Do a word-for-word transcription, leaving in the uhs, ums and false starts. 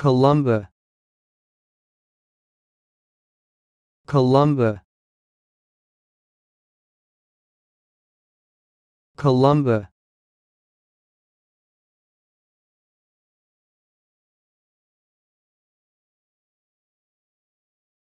Columba, Columba, Columba.